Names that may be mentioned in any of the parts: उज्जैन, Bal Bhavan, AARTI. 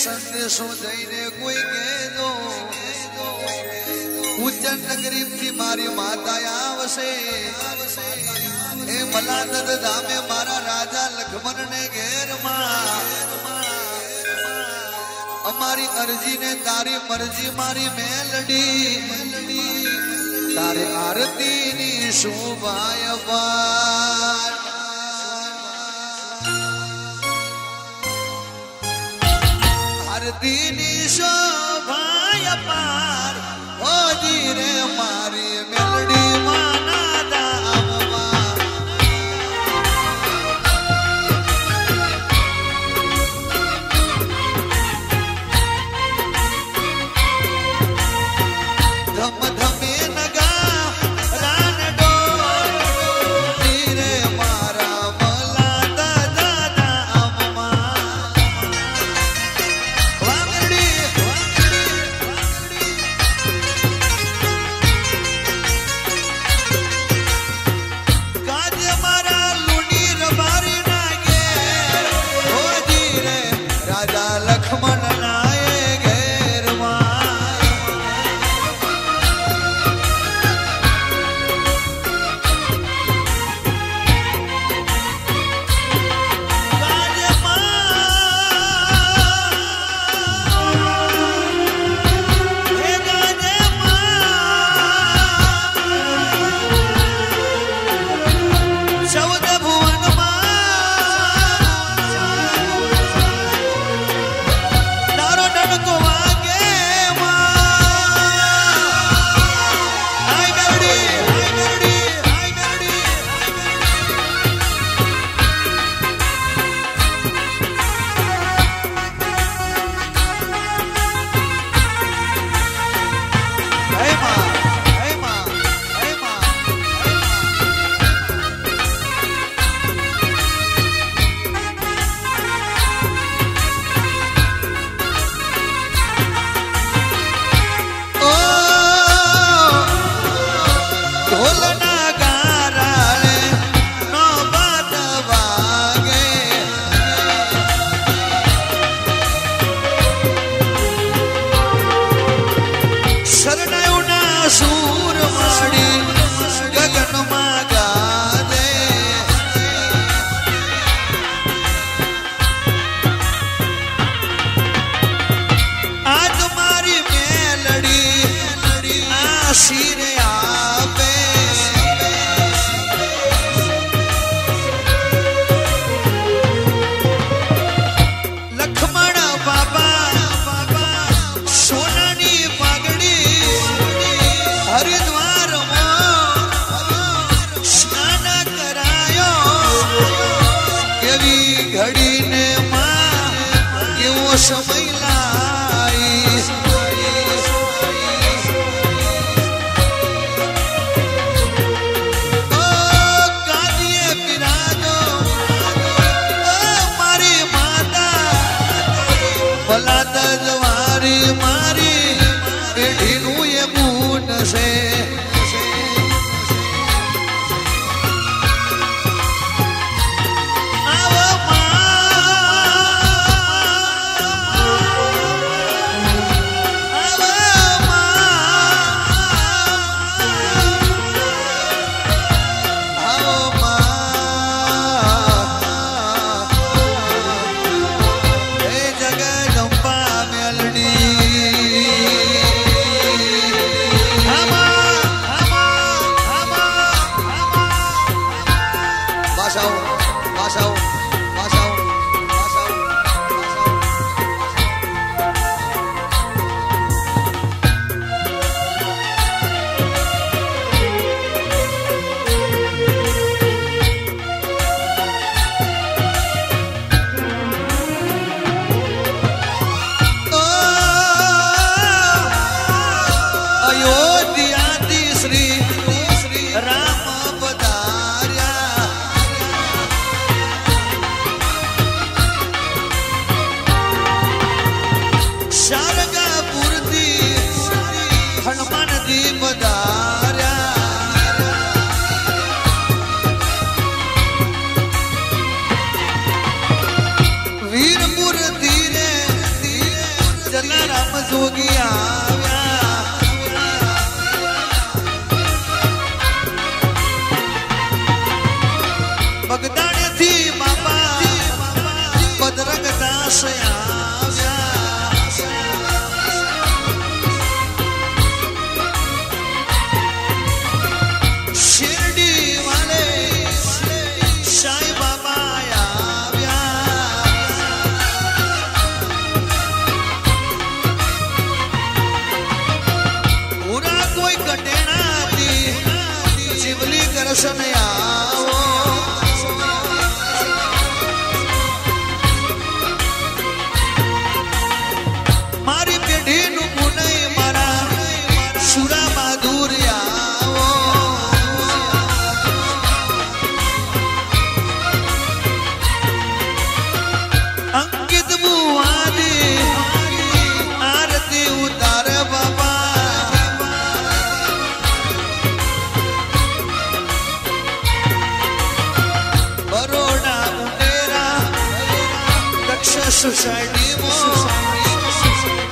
संदेशो जाइने कोई कहेदो उज्जैन नगरी थी मारी माता आवशे ए मलानद धामे मारा राजा लक्ष्मण ने घेर मां अमारी अर्जी ने तारी मर्जी मारी मेलडी तारे आरती नी शोभाय पार आरती नी शोभाय पार हो जी रे मारी मेलडी माना दाम श्री राम पधार्या दर्शन आओ, मारी पेढ़ी नु पुनई मारा सुरा माधुर आओ, अंकित बुआरी आरती उतार बाबा, सोसाइटी मो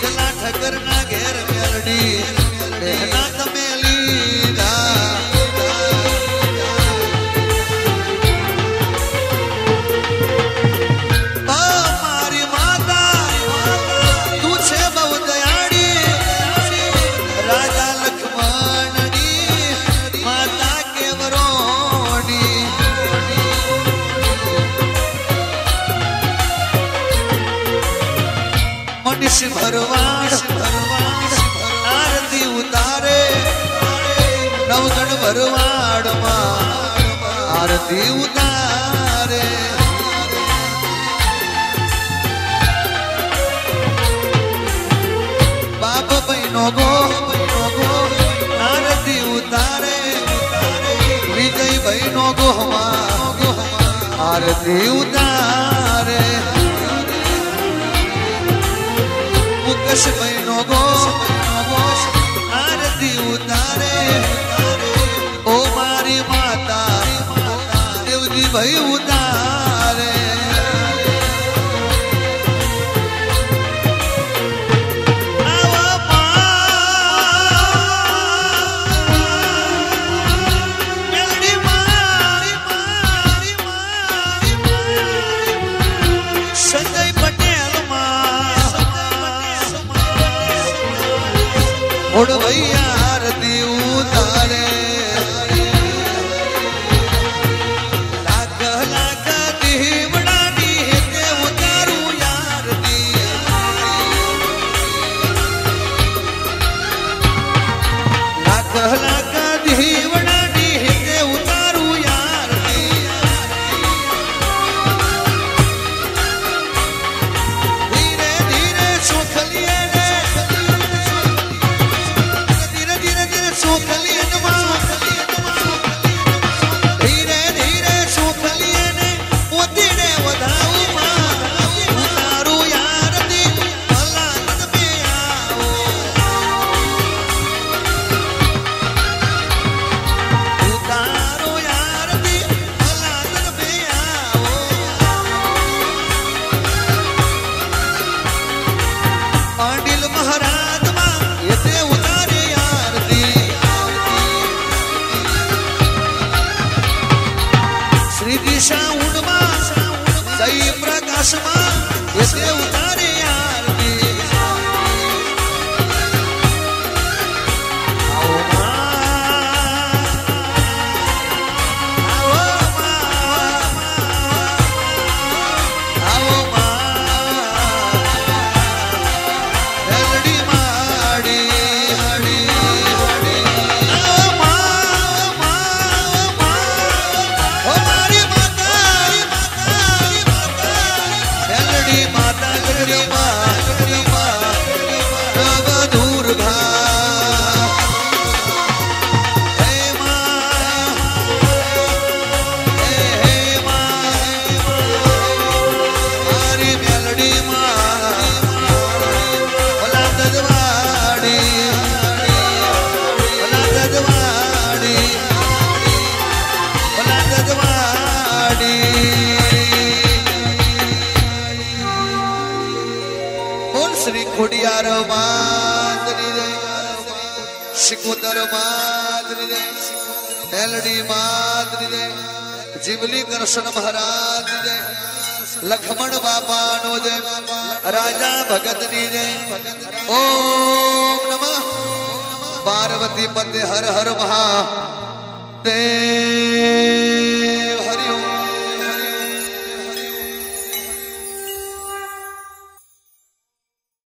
चला ठकर ना घेर मेरडी बहना तमेली दा ओ मारी माता तू छे बहु दयाड़ी राजा लक्ष्मण नी माता के वरोणी मनुष्य भरवाड़ आरती उतारे नवगण भरवाड़ आरती उतारे बाप बहनों गो आरती उतारे विजय बहनों गो आरती उतारे मुकेश बहनों गो आरती उतारे ओ मारी माता देवजी भाई उतारे मोड़ भैया आरती उतारे लाख लाख दीवड़ा दी ते उतारू आरती लाख लाख दीवड़ा दी ते उतारू आरती धीरे धीरे सुख लिए इसे उतारे आरती आओ जीवली कृष्ण महाराज लक्ष्मण बापा नो जय राजा भगत नी जय ओम नमः पार्वती पते हर हर महादेव।